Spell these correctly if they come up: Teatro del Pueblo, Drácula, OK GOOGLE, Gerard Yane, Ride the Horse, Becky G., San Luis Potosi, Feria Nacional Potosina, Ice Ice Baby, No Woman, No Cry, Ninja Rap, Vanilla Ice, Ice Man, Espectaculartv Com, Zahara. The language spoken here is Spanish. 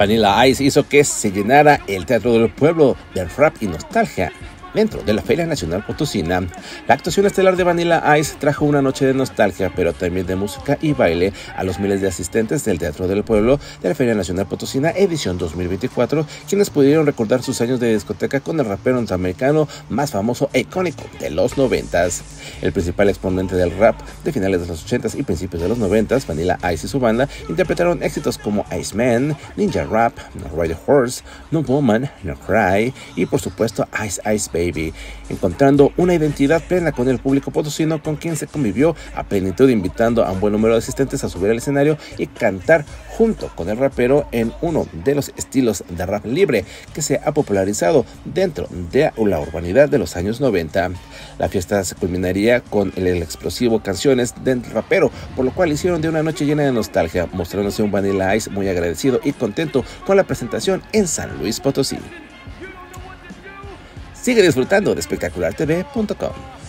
Vanilla Ice hizo que se llenara el Teatro del Pueblo de rap y nostalgia. Dentro de la Feria Nacional Potosina, la actuación estelar de Vanilla Ice trajo una noche de nostalgia, pero también de música y baile a los miles de asistentes del Teatro del Pueblo de la Feria Nacional Potosina edición 2024, quienes pudieron recordar sus años de discoteca con el rapero norteamericano más famoso e icónico de los 90s. El principal exponente del rap de finales de los 80s y principios de los 90s, Vanilla Ice y su banda interpretaron éxitos como Iceman, Ninja Rap, No Ride a Horse, No Woman, No Cry y por supuesto Ice Ice Baby. Encontrando una identidad plena con el público potosino, con quien se convivió a plenitud, invitando a un buen número de asistentes a subir al escenario y cantar junto con el rapero en uno de los estilos de rap libre que se ha popularizado dentro de la urbanidad de los años 90. La fiesta se culminaría con el explosivo canciones del rapero, por lo cual hicieron de una noche llena de nostalgia, mostrándose un Vanilla Ice muy agradecido y contento con la presentación en San Luis Potosí. Sigue disfrutando de Espectaculartv.com.